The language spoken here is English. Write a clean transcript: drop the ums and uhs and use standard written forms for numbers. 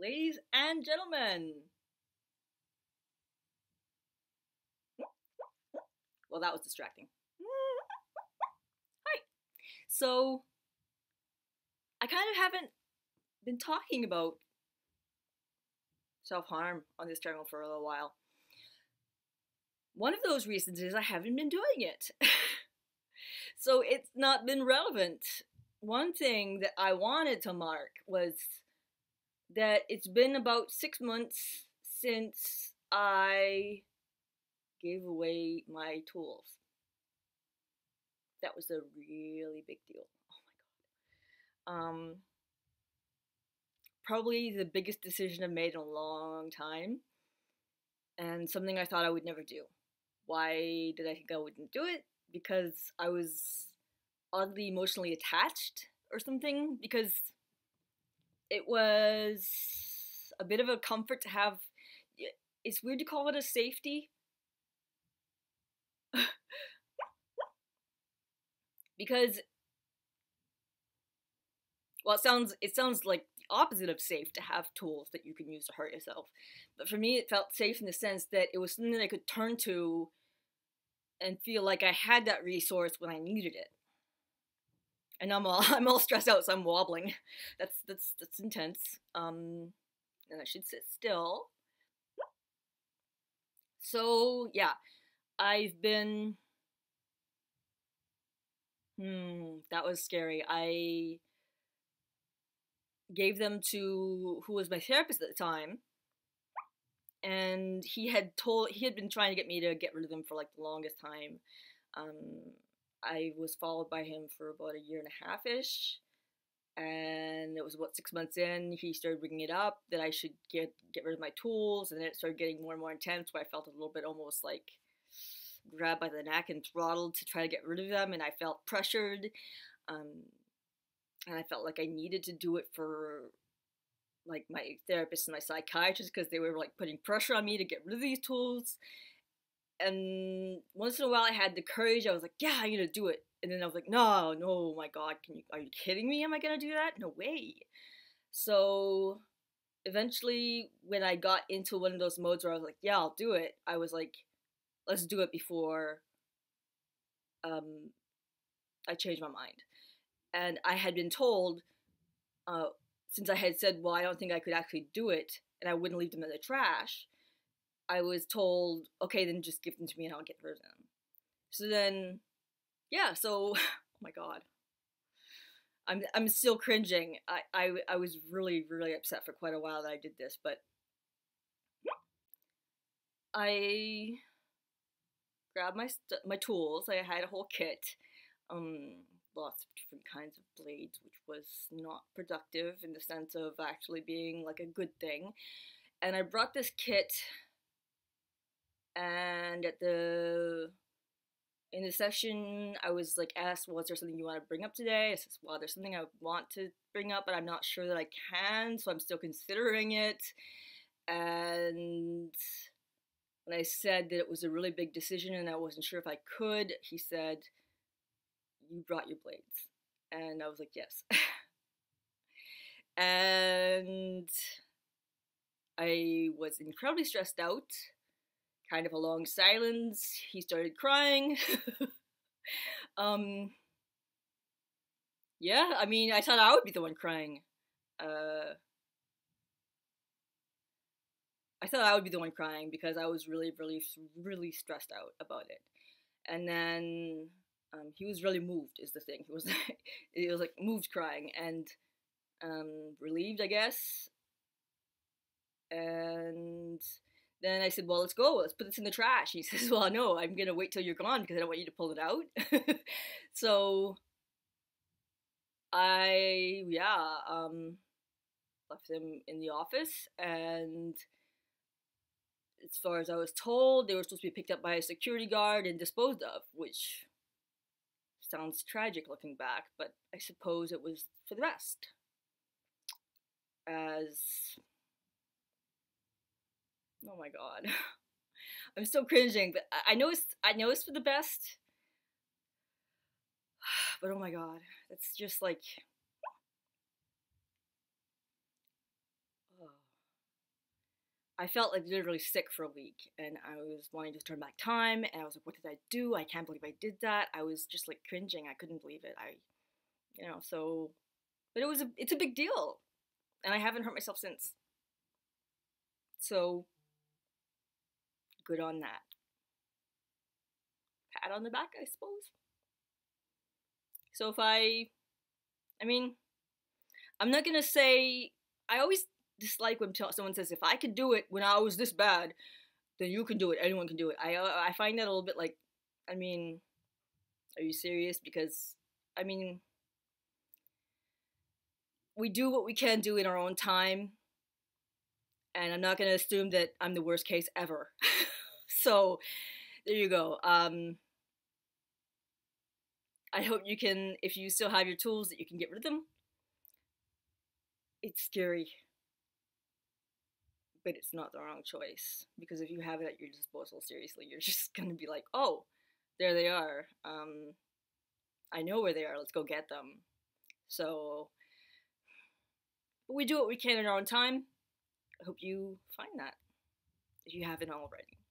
ladies and gentlemen. Well, that was distracting. Hi. So, I kind of haven't been talking about self-harm on this channel for a little while. One of those reasons is I haven't been doing it. So it's not been relevant. One thing that I wanted to mark was that it's been about 6 months since I gave away my tools. That was a really big deal. Oh my god. Probably the biggest decision I've made in a long time, and something I thought I would never do. Why did I think I wouldn't do it? Because I was oddly emotionally attached or something, because it was a bit of a comfort to have. It's weird to call it a safety. Because, well, it sounds like the opposite of safe to have tools that you can use to hurt yourself. But for me, it felt safe in the sense that it was something that I could turn to and feel like I had that resource when I needed it. And I'm all stressed out, so I'm wobbling. That's intense. And I should sit still. So yeah, I've been. That was scary. I gave them to who was my therapist at the time, and he had been trying to get me to get rid of them for like the longest time. I was followed by him for about a year and a half-ish, and it was about 6 months in, he started bringing it up that I should get rid of my tools, and then it started getting more and more intense, where I felt a little bit almost like grabbed by the neck and throttled to try to get rid of them, and I felt pressured, and I felt like I needed to do it for like my therapist and my psychiatrist, because they were like putting pressure on me to get rid of these tools. And once in a while I had the courage, I was like, yeah, I'm gonna do it. And then I was like, no, my god, are you kidding me? Am I gonna do that? No way. So eventually when I got into one of those modes where I was like, yeah, I'll do it, I was like, let's do it before I change my mind. And I had been told, since I had said, well, I don't think I could actually do it, and I wouldn't leave them in the trash, I was told, okay, then just give them to me and I'll get rid of them. So then, yeah, so, oh my god. I'm still cringing. I was really, really upset for quite a while that I did this, but I grabbed my tools. I had a whole kit, lots of different kinds of blades, which was not productive in the sense of actually being like a good thing. And I brought this kit, and in the session I was like asked, well, is there something you want to bring up today? I said, well, there's something I want to bring up, but I'm not sure that I can, so I'm still considering it. And when I said that it was a really big decision and I wasn't sure if I could, he said, you brought your blades. And I was like, yes. And I was incredibly stressed out. Kind of a long silence. He started crying. Yeah, I mean, I thought I would be the one crying. I thought I would be the one crying because I was really, really, really stressed out about it. And then he was really moved, is the thing. He was like moved crying and relieved, I guess. And then I said, well, let's go. Let's put this in the trash. He says, well, no, I'm going to wait till you're gone because I don't want you to pull it out. So I, yeah, left them in the office. And as far as I was told, they were supposed to be picked up by a security guard and disposed of, which sounds tragic looking back, but I suppose it was for the best. As... oh my god, I'm still cringing, but I know it's for the best, but oh my god, it's just like, oh, I felt like literally sick for a week, and I was wanting to turn back time, and I was like, what did I do? I can't believe I did that. I was just like cringing. I couldn't believe it. But it's a big deal, and I haven't hurt myself since. So good on that. Pat on the back, I suppose. So I'm not gonna say, I always dislike when someone says, if I could do it when I was this bad, then you can do it, anyone can do it. I find that a little bit like, are you serious? Because, we do what we can do in our own time, and I'm not gonna assume that I'm the worst case ever. So, there you go. I hope you can, if you still have your tools, that you can get rid of them. It's scary, but it's not the wrong choice, because if you have it at your disposal, seriously, you're just gonna be like, oh, there they are. I know where they are, let's go get them. So, but we do what we can in our own time. I hope you find that, if you haven't already.